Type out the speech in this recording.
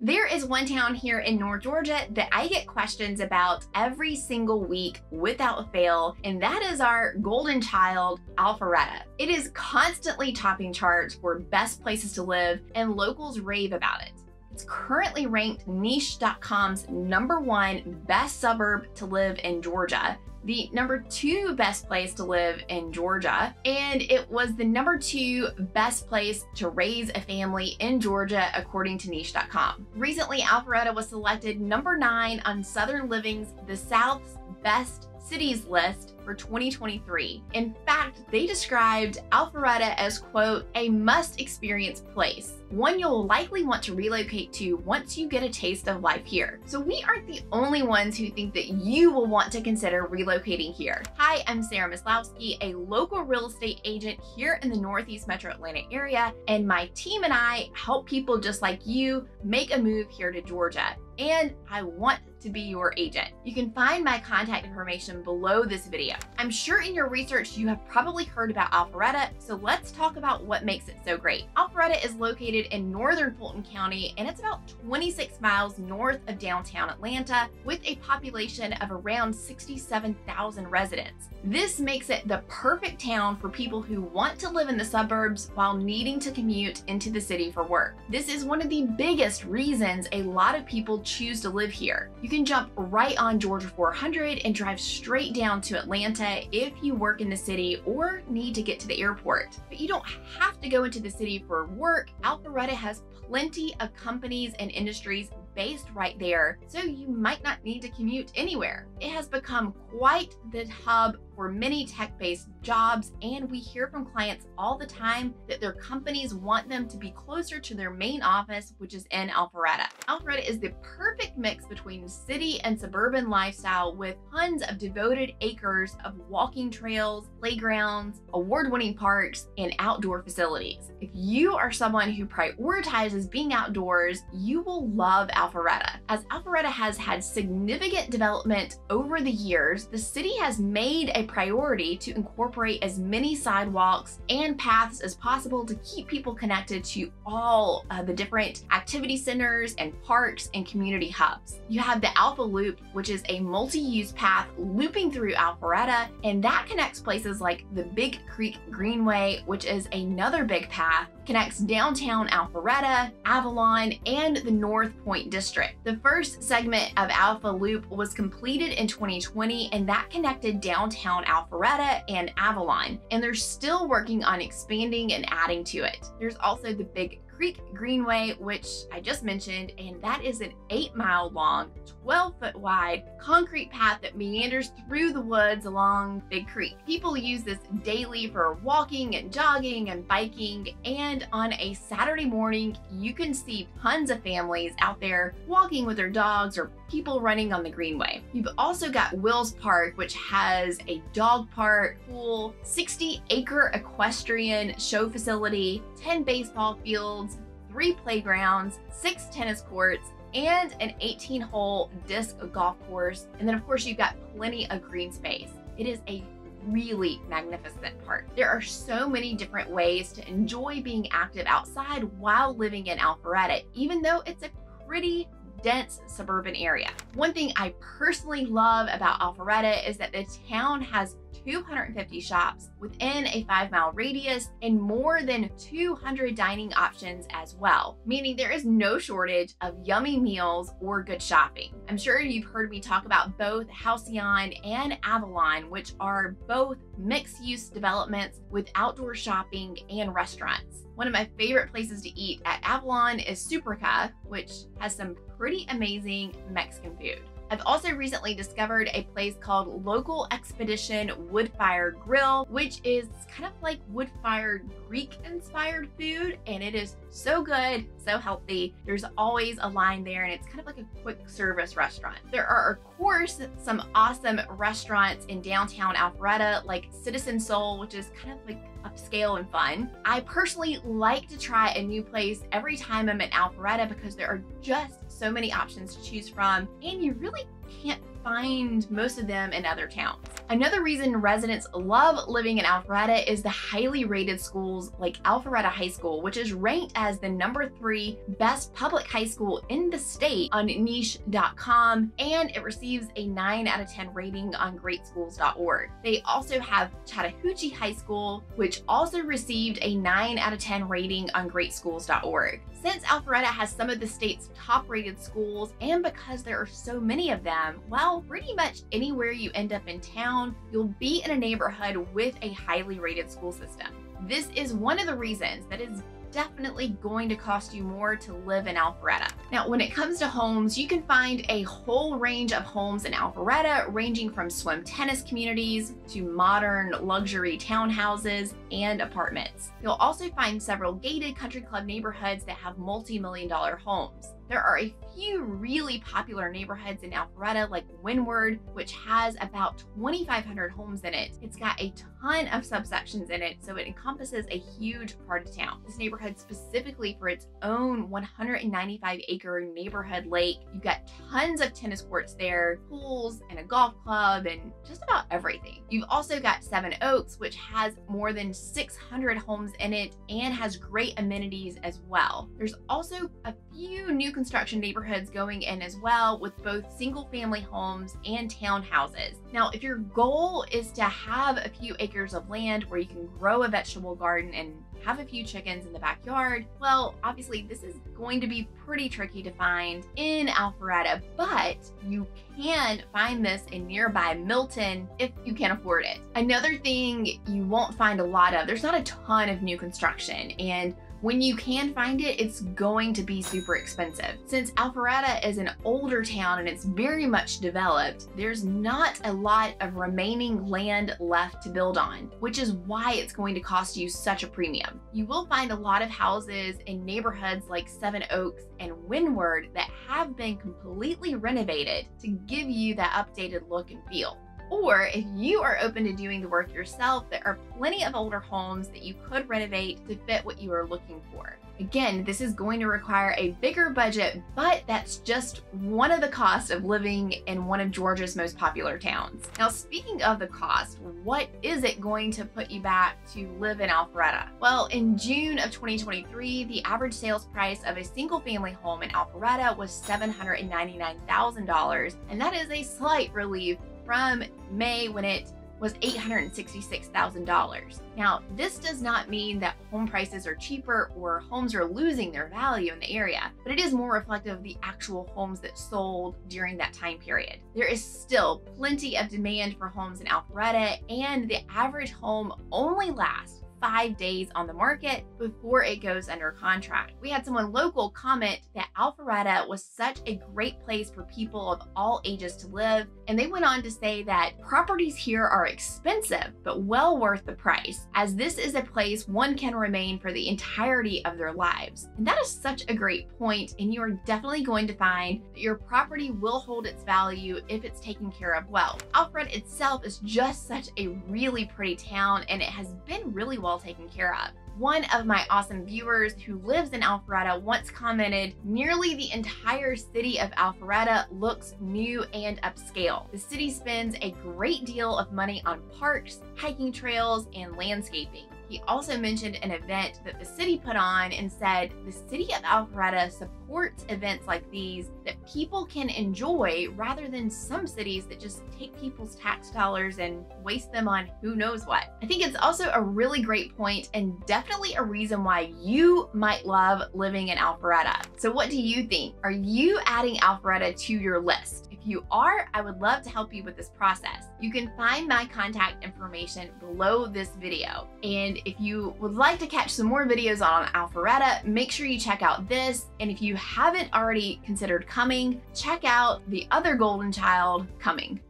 There is one town here in North Georgia that I get questions about every single week without fail, and that is our golden child, Alpharetta. It is constantly topping charts for best places to live, and locals rave about it. It's currently ranked Niche.com's #1 best suburb to live in Georgia, the #2 best place to live in Georgia, and it was the #2 best place to raise a family in Georgia, according to Niche.com. Recently, Alpharetta was selected #9 on Southern Living's The South's Best Cities list for 2023. In fact, they described Alpharetta as, quote, a must-experience place, one you'll likely want to relocate to once you get a taste of life here. So we aren't the only ones who think that you will want to consider relocating here. Hi, I'm Sarah Maslowski, a local real estate agent here in the Northeast Metro Atlanta area, and my team and I help people just like you make a move here to Georgia, and I want to be your agent. You can find my contact information below this video. I'm sure in your research you have probably heard about Alpharetta, so let's talk about what makes it so great. Alpharetta is located in northern Fulton County, and it's about 26 miles north of downtown Atlanta with a population of around 67,000 residents. This makes it the perfect town for people who want to live in the suburbs while needing to commute into the city for work. This is one of the biggest reasons a lot of people choose to live here. You can jump right on Georgia 400 and drive straight down to Atlanta if you work in the city or need to get to the airport. But you don't have to go into the city for work. Alpharetta has plenty of companies and industries based right there, so you might not need to commute anywhere. It has become quite the hub for many tech-based jobs, and we hear from clients all the time that their companies want them to be closer to their main office, which is in Alpharetta. Alpharetta is the perfect mix between city and suburban lifestyle, with tons of devoted acres of walking trails, playgrounds, award-winning parks, and outdoor facilities. If you are someone who prioritizes being outdoors, you will love Alpharetta. As Alpharetta has had significant development over the years, the city has made a priority to incorporate as many sidewalks and paths as possible to keep people connected to all of the different activity centers and parks and community hubs. You have the Alpha Loop, which is a multi-use path looping through Alpharetta, and that connects places like the Big Creek Greenway, which is another big path, connects downtown Alpharetta, Avalon, and the North Point District. The first segment of Alpha Loop was completed in 2020, and that connected downtown Alpharetta and Avalon, and they're still working on expanding and adding to it. There's also the Big Creek Greenway, which I just mentioned, and that is an 8-mile long, 12-foot wide concrete path that meanders through the woods along Big Creek. People use this daily for walking and jogging and biking, and on a Saturday morning, you can see tons of families out there walking with their dogs or people running on the greenway. You've also got Will's Park, which has a dog park, pool, 60-acre equestrian show facility, 10 baseball fields, 3 playgrounds, 6 tennis courts, and an 18-hole disc golf course. And then, of course, you've got plenty of green space. It is a really magnificent park. There are so many different ways to enjoy being active outside while living in Alpharetta, even though it's a pretty dense suburban area. One thing I personally love about Alpharetta is that the town has 250 shops within a 5-mile radius and more than 200 dining options as well, meaning there is no shortage of yummy meals or good shopping. I'm sure you've heard me talk about both Halcyon and Avalon, which are both mixed-use developments with outdoor shopping and restaurants. One of my favorite places to eat at Avalon is Superica, which has some pretty amazing Mexican food. I've also recently discovered a place called Local Expedition Woodfire Grill, which is kind of like woodfire Greek-inspired food, and it is so good, so healthy. There's always a line there, and it's kind of like a quick service restaurant. There are, of course, some awesome restaurants in downtown Alpharetta, like Citizen Soul, which is kind of like upscale and fun. I personally like to try a new place every time I'm in Alpharetta because there are just so many options to choose from, and you really can't find most of them in other towns. Another reason residents love living in Alpharetta is the highly rated schools like Alpharetta High School, which is ranked as the #3 best public high school in the state on Niche.com, and it receives a 9/10 rating on greatschools.org. They also have Chattahoochee High School, which also received a 9/10 rating on greatschools.org. Since Alpharetta has some of the state's top rated schools, and because there are so many of them, well, pretty much anywhere you end up in town, you'll be in a neighborhood with a highly rated school system. This is one of the reasons that is definitely going to cost you more to live in Alpharetta. Now, when it comes to homes, you can find a whole range of homes in Alpharetta, ranging from swim tennis communities to modern luxury townhouses and apartments. You'll also find several gated country club neighborhoods that have multi-million-dollar homes. There are a few really popular neighborhoods in Alpharetta, like Windward, which has about 2,500 homes in it. It's got a ton of subsections in it, so it encompasses a huge part of town. This neighborhood specifically for its own 195-acre neighborhood lake. You've got tons of tennis courts there, pools and a golf club, and just about everything. You've also got Seven Oaks, which has more than 600 homes in it and has great amenities as well. There's also a few new construction neighborhoods going in as well, with both single-family homes and townhouses. Now, if your goal is to have a few acres of land where you can grow a vegetable garden and have a few chickens in the backyard, well, obviously this is going to be pretty tricky to find in Alpharetta, but you can find this in nearby Milton if you can afford it. Another thing you won't find a lot of, there's not a ton of new construction, and when you can find it, it's going to be super expensive. Since Alpharetta is an older town and it's very much developed, there's not a lot of remaining land left to build on, which is why it's going to cost you such a premium. You will find a lot of houses in neighborhoods like Seven Oaks and Windward that have been completely renovated to give you that updated look and feel. Or if you are open to doing the work yourself, there are plenty of older homes that you could renovate to fit what you are looking for. Again, this is going to require a bigger budget, but that's just one of the costs of living in one of Georgia's most popular towns. Now, speaking of the cost, what is it going to put you back to live in Alpharetta? Well, in June of 2023, the average sales price of a single-family home in Alpharetta was $799,000, and that is a slight relief from May, when it was $866,000. Now, this does not mean that home prices are cheaper or homes are losing their value in the area, but it is more reflective of the actual homes that sold during that time period. There is still plenty of demand for homes in Alpharetta, and the average home only lasts 5 days on the market before it goes under contract. We had someone local comment that Alpharetta was such a great place for people of all ages to live, and they went on to say that properties here are expensive but well worth the price, as this is a place one can remain for the entirety of their lives. And that is such a great point, and you are definitely going to find that your property will hold its value if it's taken care of well. Alpharetta itself is just such a really pretty town, and it has been really well taken care of. One of my awesome viewers who lives in Alpharetta once commented, "Nearly the entire city of Alpharetta looks new and upscale. The city spends a great deal of money on parks, hiking trails, and landscaping." He also mentioned an event that the city put on and said, "The city of Alpharetta supports events like these that people can enjoy, rather than some cities that just take people's tax dollars and waste them on who knows what." I think it's also a really great point, and definitely a reason why you might love living in Alpharetta. So what do you think? Are you adding Alpharetta to your list? If you are, I would love to help you with this process. You can find my contact information below this video. And if you would like to catch some more videos on Alpharetta, make sure you check out this. And if you haven't already considered coming, check out the other golden child, Coming.